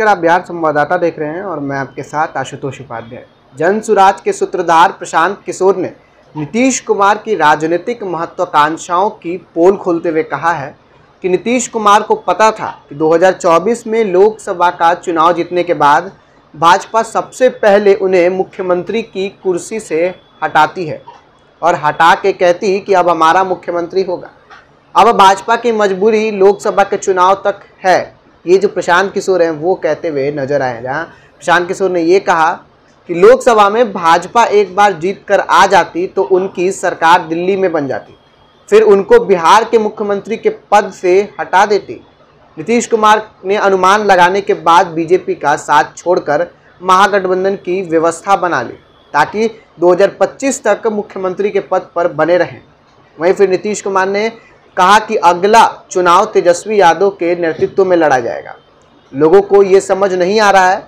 नमस्कार, आप बिहार संवाददाता देख रहे हैं और मैं आपके साथ आशुतोष उपाध्याय। जनसुराज के सूत्रधार प्रशांत किशोर ने नीतीश कुमार की राजनीतिक महत्वाकांक्षाओं की पोल खोलते हुए कहा है कि नीतीश कुमार को पता था कि 2024 में लोकसभा का चुनाव जीतने के बाद भाजपा सबसे पहले उन्हें मुख्यमंत्री की कुर्सी से हटाती है और हटा के कहती कि अब हमारा मुख्यमंत्री होगा। अब भाजपा की मजबूरी लोकसभा के चुनाव तक है, ये जो प्रशांत किशोर हैं वो कहते हुए नजर आए, जहाँ प्रशांत किशोर ने ये कहा कि लोकसभा में भाजपा एक बार जीत कर आ जाती तो उनकी सरकार दिल्ली में बन जाती, फिर उनको बिहार के मुख्यमंत्री के पद से हटा देती। नीतीश कुमार ने अनुमान लगाने के बाद बीजेपी का साथ छोड़कर महागठबंधन की व्यवस्था बना ली ताकि 2025 तक मुख्यमंत्री के पद पर बने रहें। वहीं फिर नीतीश कुमार ने कहा कि अगला चुनाव तेजस्वी यादव के नेतृत्व में लड़ा जाएगा। लोगों को ये समझ नहीं आ रहा है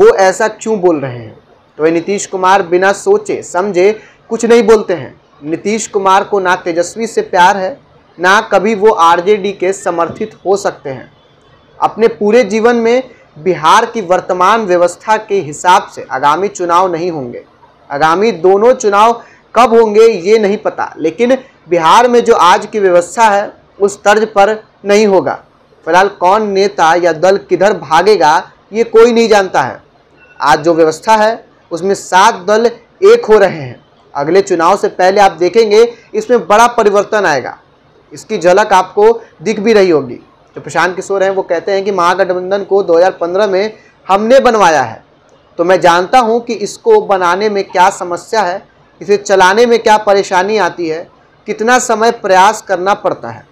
वो ऐसा क्यों बोल रहे हैं। तो नीतीश कुमार बिना सोचे समझे कुछ नहीं बोलते हैं। नीतीश कुमार को ना तेजस्वी से प्यार है, ना कभी वो आरजेडी के समर्थित हो सकते हैं। अपने पूरे जीवन में बिहार की वर्तमान व्यवस्था के हिसाब से आगामी चुनाव नहीं होंगे। आगामी दोनों चुनाव कब होंगे ये नहीं पता, लेकिन बिहार में जो आज की व्यवस्था है उस तर्ज पर नहीं होगा। फिलहाल कौन नेता या दल किधर भागेगा ये कोई नहीं जानता है। आज जो व्यवस्था है उसमें 7 दल एक हो रहे हैं। अगले चुनाव से पहले आप देखेंगे इसमें बड़ा परिवर्तन आएगा, इसकी झलक आपको दिख भी रही होगी। जो प्रशांत किशोर हैं वो कहते हैं कि महागठबंधन को 2015 में हमने बनवाया है, तो मैं जानता हूँ कि इसको बनाने में क्या समस्या है, इसे चलाने में क्या परेशानी आती है, कितना समय प्रयास करना पड़ता है।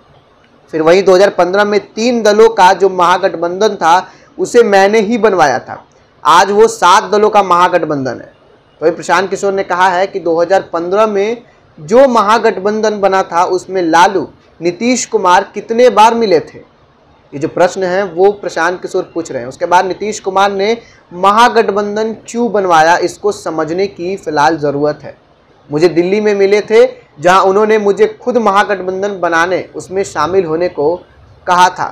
फिर वही 2015 में 3 दलों का जो महागठबंधन था उसे मैंने ही बनवाया था, आज वो 7 दलों का महागठबंधन है। वही प्रशांत किशोर ने कहा है कि 2015 में जो महागठबंधन बना था उसमें लालू, नीतीश कुमार कितने बार मिले थे, ये जो प्रश्न है वो प्रशांत किशोर पूछ रहे हैं। उसके बाद नीतीश कुमार ने महागठबंधन क्यों बनवाया इसको समझने की फिलहाल ज़रूरत है। मुझे दिल्ली में मिले थे जहां उन्होंने मुझे खुद महागठबंधन बनाने उसमें शामिल होने को कहा था।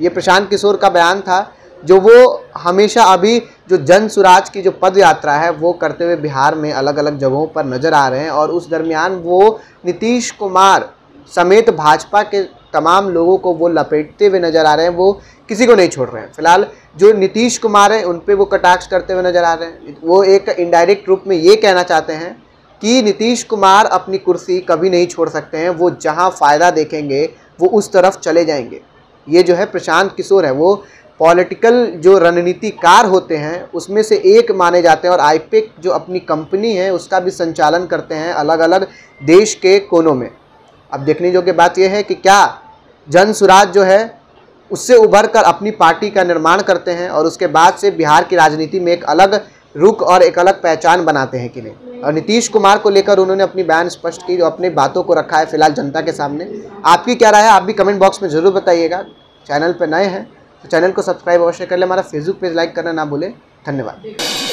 ये प्रशांत किशोर का बयान था जो वो हमेशा अभी जो जनसुराज की जो पद यात्रा है वो करते हुए बिहार में अलग अलग जगहों पर नज़र आ रहे हैं। और उस दरमियान वो नीतीश कुमार समेत भाजपा के तमाम लोगों को वो लपेटते हुए नज़र आ रहे हैं, वो किसी को नहीं छोड़ रहे हैं। फिलहाल जो नीतीश कुमार हैं उन पर वो कटाक्ष करते हुए नज़र आ रहे हैं। वो एक इनडायरेक्ट रूप में ये कहना चाहते हैं कि नीतीश कुमार अपनी कुर्सी कभी नहीं छोड़ सकते हैं, वो जहां फ़ायदा देखेंगे वो उस तरफ चले जाएंगे। ये जो है प्रशांत किशोर है वो पॉलिटिकल जो रणनीतिकार होते हैं उसमें से एक माने जाते हैं और आईपैक जो अपनी कंपनी है उसका भी संचालन करते हैं अलग अलग देश के कोनों में। अब देखने योग्य बात यह है कि क्या जनसुराज जो है उससे उभर कर अपनी पार्टी का निर्माण करते हैं और उसके बाद से बिहार की राजनीति में एक अलग रुख और एक अलग पहचान बनाते हैं कि नहीं। और नीतीश कुमार को लेकर उन्होंने अपनी बयान स्पष्ट की, जो अपनी बातों को रखा है फिलहाल जनता के सामने। आपकी क्या राय है आप भी कमेंट बॉक्स में ज़रूर बताइएगा। चैनल पर नए हैं तो चैनल को सब्सक्राइब अवश्य कर लें, हमारा फेसबुक पेज लाइक करना ना भूलें। धन्यवाद।